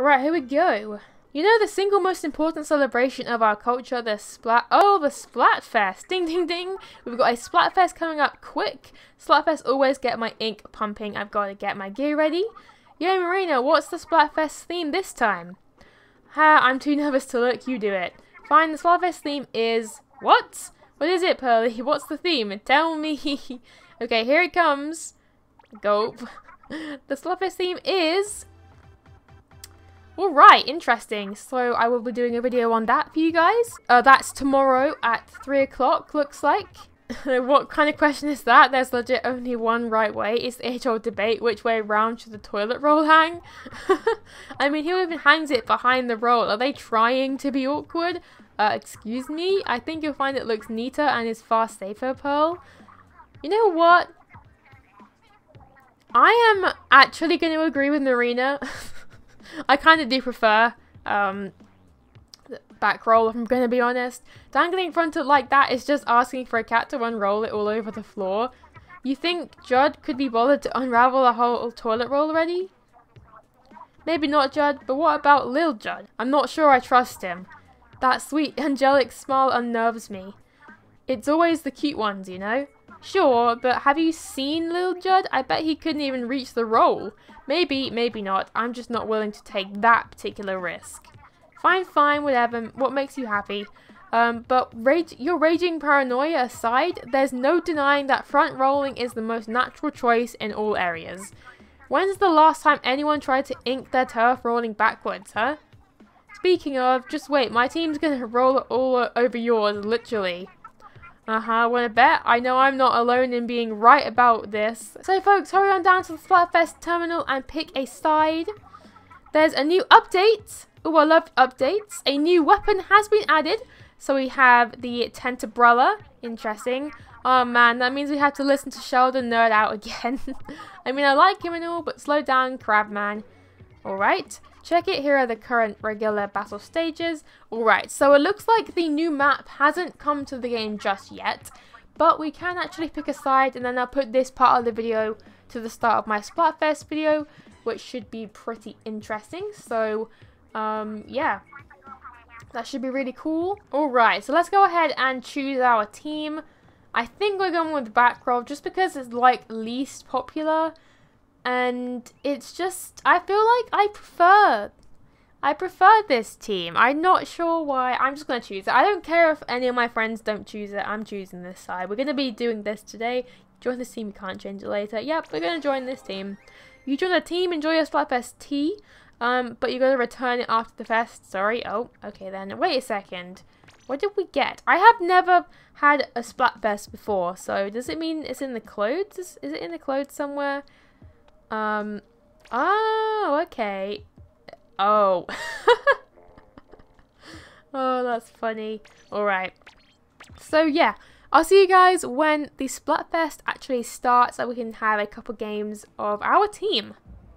Alright, here we go. You know the single most important celebration of our culture, the Splatfest. Ding, ding, ding. We've got a Splatfest coming up quick. Splatfest always get my ink pumping. I've got to get my gear ready. Yo, Marina, what's the Splatfest theme this time? Ha, I'm too nervous to look. You do it. Fine, the Splatfest theme is... What? What is it, Pearly? What's the theme? Tell me. Okay, here it comes. Gulp. The Splatfest theme is... Alright, interesting. So I will be doing a video on that for you guys. That's tomorrow at 3 o'clock, looks like. What kind of question is that? There's legit only one right way. It's the age-old debate. Which way round should the toilet roll hang? I mean, who even hangs it behind the roll? Are they trying to be awkward? Excuse me? I think you'll find it looks neater and is far safer, Pearl. You know what? I am actually going to agree with Marina. I kind of do prefer the back roll, if I'm going to be honest. Dangling front of like that is just asking for a cat to unroll it all over the floor. You think Judd could be bothered to unravel the whole toilet roll already? Maybe not Judd, but what about Lil Judd? I'm not sure I trust him. That sweet angelic smile unnerves me. It's always the cute ones, you know? Sure, but have you seen Lil Judd? I bet he couldn't even reach the roll. Maybe, maybe not. I'm just not willing to take that particular risk. Fine, fine, whatever. What makes you happy? But your raging paranoia aside, there's no denying that front rolling is the most natural choice in all areas. When's the last time anyone tried to ink their turf rolling backwards, huh? Speaking of, just wait, my team's gonna roll it all over yours, literally. Wanna bet? I know I'm not alone in being right about this. So folks, hurry on down to the Splatfest terminal and pick a side. There's a new update. Oh, I love updates. A new weapon has been added. So we have the Tentabrella. Interesting. Oh man, that means we have to listen to Sheldon nerd out again. I mean, I like him and all, but slow down, Crabman. Alright. Check it, here are the current regular battle stages. Alright, so it looks like the new map hasn't come to the game just yet, but we can actually pick a side, and then I'll put this part of the video to the start of my Splatfest video, which should be pretty interesting. So, yeah, that should be really cool. Alright, so let's go ahead and choose our team. I think we're going with Backroll, just because it's like least popular. And it's just, I feel like I prefer this team. I'm not sure why. I'm just going to choose it. I don't care if any of my friends don't choose it. I'm choosing this side. We're going to be doing this today. Join this team. You can't change it later. Yep, we're going to join this team. You join the team. Enjoy your Splatfest tea. But you got to return it after the fest. Sorry. Oh, okay then. Wait a second. What did we get? I have never had a Splatfest before. So does it mean it's in the clothes? Is it in the clothes somewhere? Oh, okay. Oh. Oh, that's funny. Alright. So, yeah. I'll see you guys when the Splatfest actually starts so we can have a couple games of our team.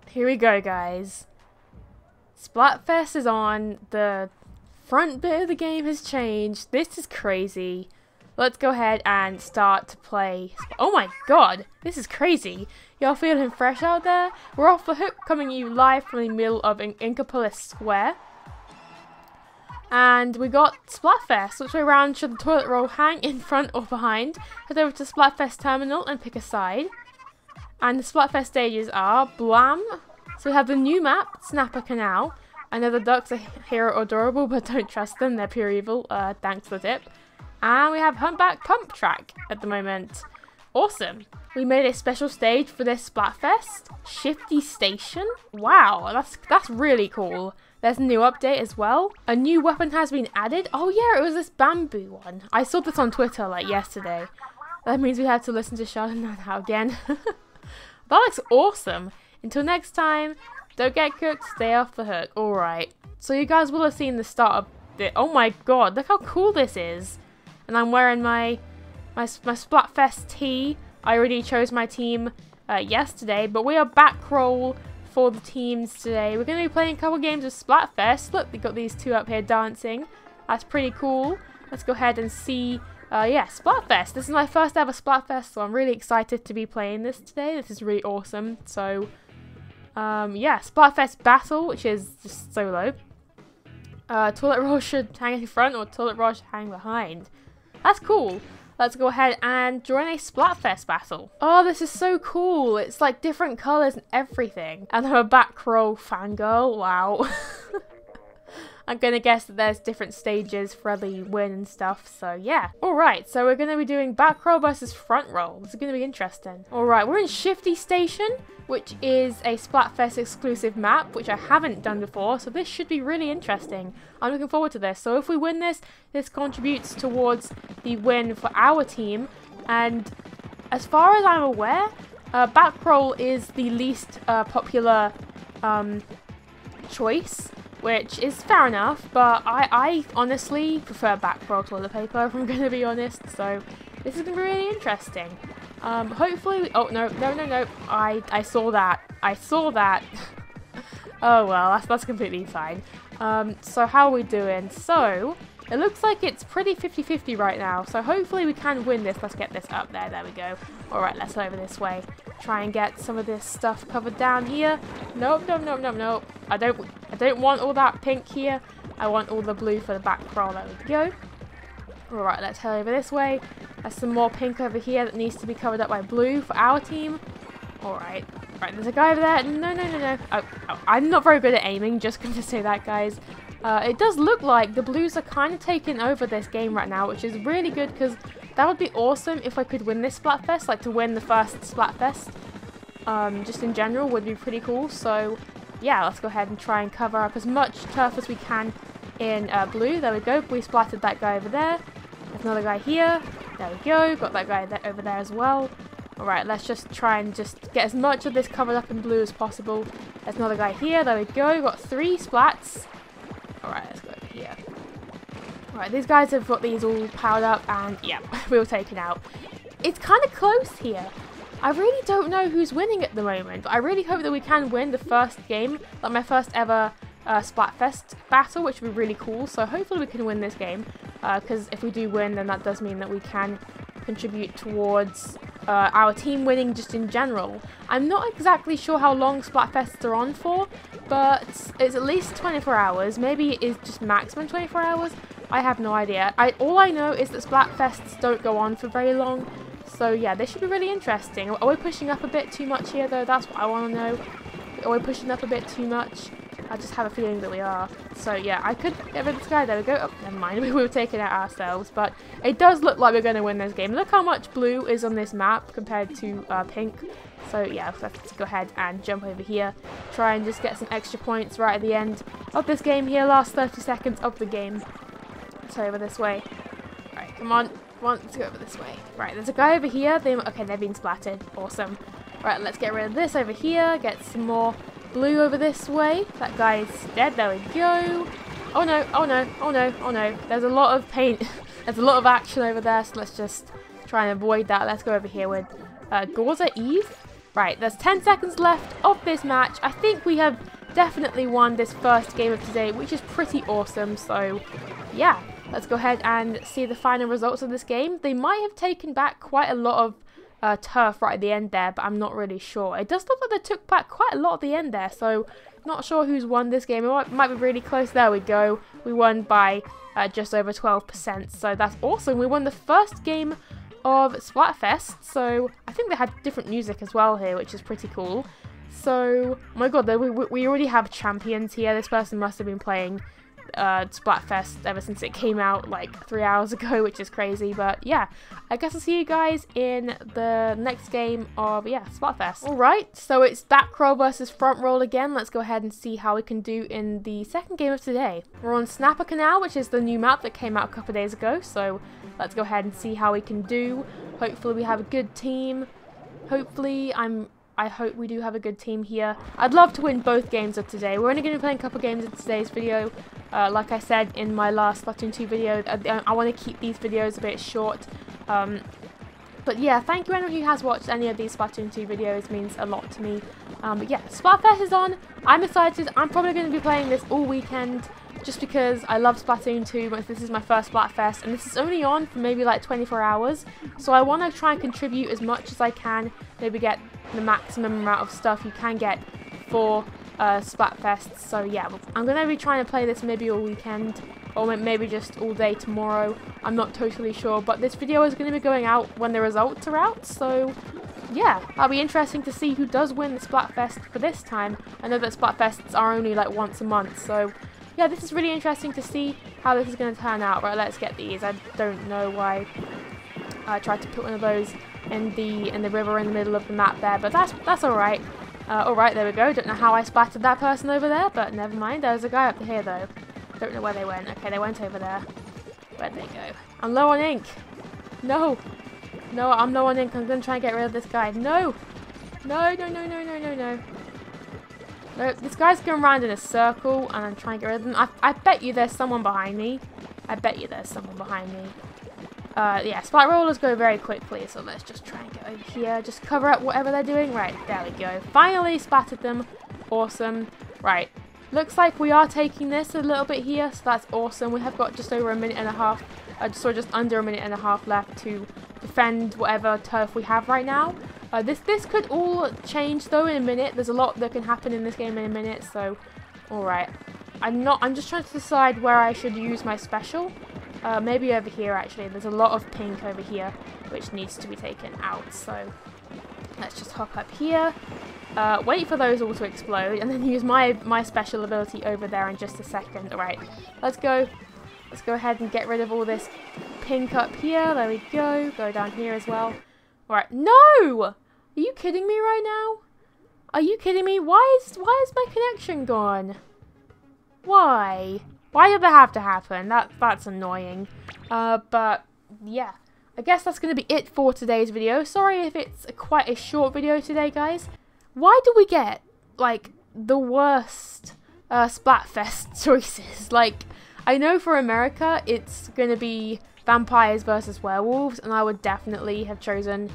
Here we go, guys. Splatfest is on. The front bit of the game has changed. This is crazy. Let's go ahead and start to play. Oh my god, this is crazy. Y'all feeling fresh out there? We're off the hook, coming to you live from the middle of Inkapolis Square. And we got Splatfest. Which way around should the toilet roll hang, in front or behind? Head over to Splatfest Terminal and pick a side. And the Splatfest stages are Blam. So we have the new map, Snapper Canal. I know the ducks are here or adorable, but don't trust them, they're pure evil. Thanks for the tip. And we have Humpback Pump Track at the moment. Awesome. We made a special stage for this Splatfest. Shifty Station. Wow, that's really cool. There's a new update as well. A new weapon has been added. Oh yeah, it was this bamboo one. I saw this on Twitter like yesterday. That means we have to listen to Sheldon now again. That looks awesome. Until next time, don't get cooked, stay off the hook. Alright. So you guys will have seen the start of the... Oh my god, look how cool this is. And I'm wearing my Splatfest tee. I already chose my team yesterday, but we are back roll for the teams today. We're going to be playing a couple games of Splatfest. Look, they've got these two up here dancing. That's pretty cool. Let's go ahead and see, yeah, Splatfest. This is my first ever Splatfest, so I'm really excited to be playing this today. This is really awesome. So, Yeah, Splatfest Battle, which is just so low. Toilet roll should hang in front, or toilet roll should hang behind. That's cool. Let's go ahead and join a Splatfest battle. Oh, this is so cool. It's like different colours and everything. And I'm a back row fangirl. Wow. I'm going to guess that there's different stages for every win and stuff. So, yeah. Alright, so we're going to be doing back row versus front row. This is going to be interesting. Alright, we're in Shifty Station, which is a Splatfest exclusive map, which I haven't done before. So this should be really interesting. I'm looking forward to this. So if we win this, this contributes towards the win for our team. And as far as I'm aware, back roll is the least popular choice, which is fair enough, but I honestly prefer back roll toilet paper, if I'm going to be honest, so this is going to be really interesting. Hopefully we, oh, no, I saw that. Oh, well, that's completely fine. So how are we doing? So, it looks like it's pretty 50-50 right now, so hopefully we can win this. Let's get this up there. There we go. Alright, let's head over this way. Try and get some of this stuff covered down here. Nope. I don't want all that pink here. I want all the blue for the back roll. There we go. Alright, let's head over this way. There's some more pink over here that needs to be covered up by blue for our team. Alright. Right, there's a guy over there. No. Oh, I'm not very good at aiming, just going to say that, guys. It does look like the blues are kind of taking over this game right now, which is really good, because that would be awesome if I could win this Splatfest. Like, to win the first Splatfest, just in general, would be pretty cool. So, yeah, let's go ahead and try and cover up as much turf as we can in blue. There we go. We splattered that guy over there. There's another guy here. There we go. Got that guy over there as well. Alright, let's just try and just get as much of this covered up in blue as possible. There's another guy here. There we go. Got 3 splats. Alright, let's go over here. Alright, these guys have got these all powered up and, yeah, we were taken out. It's kind of close here. I really don't know who's winning at the moment, but I really hope that we can win the first game, like my first ever Splatfest battle, which would be really cool. So hopefully we can win this game, because if we do win, then that does mean that we can contribute towards our team winning just in general. I'm not exactly sure how long Splatfests are on for, but it's at least 24 hours. Maybe it is just maximum 24 hours. I have no idea. All I know is that Splatfests don't go on for very long. So yeah, this should be really interesting. Are we pushing up a bit too much here though? That's what I want to know. Are we pushing up a bit too much? I just have a feeling that we are. So yeah, I could get rid of this guy. There we go. Oh, never mind. We were taking out ourselves. But it does look like we're going to win this game. Look how much blue is on this map compared to pink. So yeah, let's go ahead and jump over here. Try and just get some extra points right at the end of this game here. Last 30 seconds of the game. Let's go over this way. Right, come on. Let's go over this way. Right, there's a guy over here. Okay, they've been splattered. Awesome. Right, let's get rid of this over here. Get some more blue over this way. That guy is dead. There we go. Oh no. There's a lot of paint. There's a lot of action over there, so let's just try and avoid that. Let's go over here with Gorza Eve. Right, there's 10 seconds left of this match. I think we have definitely won this first game of today, which is pretty awesome. So, yeah. Let's go ahead and see the final results of this game. They might have taken back quite a lot of turf right at the end there, but I'm not really sure. It does look like they took back quite a lot at the end there, so not sure who's won this game. It might be really close. There we go. We won by just over 12%, so that's awesome. We won the first game of Splatfest, so I think they had different music as well here, which is pretty cool. So, oh my god, we already have champions here. This person must have been playing Splatfest ever since it came out like 3 hours ago, which is crazy, but yeah, I guess I'll see you guys in the next game of, yeah, Splatfest. Alright, so it's back roll versus front roll again. Let's go ahead and see how we can do in the second game of today. We're on Snapper Canal, which is the new map that came out a couple of days ago, so let's go ahead and see how we can do. Hopefully we have a good team. I hope we do have a good team here. I'd love to win both games of today. We're only going to be playing a couple games in today's video. Like I said in my last Splatoon 2 video, I want to keep these videos a bit short. But yeah, thank you anyone who has watched any of these Splatoon 2 videos. It means a lot to me. But yeah, Splatfest is on. I'm excited. I'm probably going to be playing this all weekend, just because I love Splatoon 2, but this is my first Splatfest, and this is only on for maybe like 24 hours, so I want to try and contribute as much as I can, maybe get the maximum amount of stuff you can get for Splatfest. So yeah, I'm going to be trying to play this maybe all weekend, or maybe just all day tomorrow. I'm not totally sure, but this video is going to be going out when the results are out, so yeah, that'll be interesting to see who does win the Splatfest for this time. I know that Splatfests are only like once a month, so yeah, this is really interesting to see how this is going to turn out. Right, let's get these. I don't know why I tried to put one of those in the river in the middle of the map there, but that's alright. Alright, there we go. Don't know how I splattered that person over there, but never mind. There's a guy up here though. Don't know where they went. Okay, they went over there. Where'd they go? I'm low on ink. No. No, I'm low on ink. I'm going to try and get rid of this guy. No. No, no, no, no, no, no, no. No, this guy's going round in a circle and I'm trying to get rid of them. I bet you there's someone behind me. I bet you there's someone behind me. Yeah, splat rollers go very quickly, so let's just try and get over here. Just cover up whatever they're doing. Right, there we go. Finally splatted them. Awesome. Right, looks like we are taking this a little bit here, so that's awesome. We have got just over a minute and a half, just under a minute and a half left to defend whatever turf we have right now. This could all change though in a minute. There's a lot that can happen in this game in a minute, so alright. I'm just trying to decide where I should use my special. Maybe over here actually. There's a lot of pink over here which needs to be taken out, so let's just hop up here, wait for those all to explode, and then use my special ability over there in just a second. Alright, let's go ahead and get rid of all this pink up here. There we go. Go down here as well. Alright, no! Are you kidding me right now? Are you kidding me? Why is my connection gone? Why? Why did that have to happen? That's annoying. But yeah, I guess that's going to be it for today's video. Sorry if it's quite a short video today, guys. Why do we get like the worst Splatfest choices? Like, I know for America it's going to be vampires versus werewolves, and I would definitely have chosen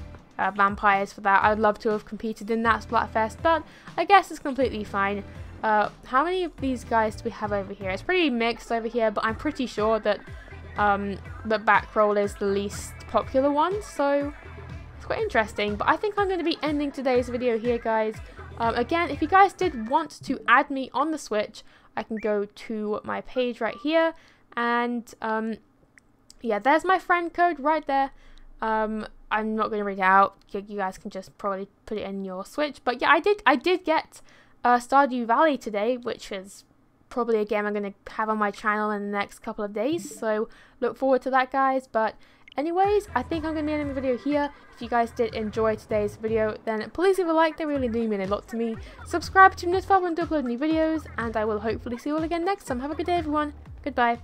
vampires for that. I'd love to have competed in that Splatfest, but I guess it's completely fine. How many of these guys do we have over here? It's pretty mixed over here, but I'm pretty sure that the backroll is the least popular one, so it's quite interesting. But I think I'm going to be ending today's video here, guys. Again, if you guys did want to add me on the Switch, I can go to my page right here, and yeah, there's my friend code right there. I'm not going to read it out. You guys can just probably put it in your Switch. But yeah, I did get Stardew Valley today, which is probably a game I'm going to have on my channel in the next couple of days. So look forward to that, guys. But anyways, I think I'm going to be ending the video here. If you guys did enjoy today's video, then please leave a like. They really do mean a lot to me. Subscribe to notify when I upload new videos, and I will hopefully see you all again next time. Have a good day, everyone. Goodbye.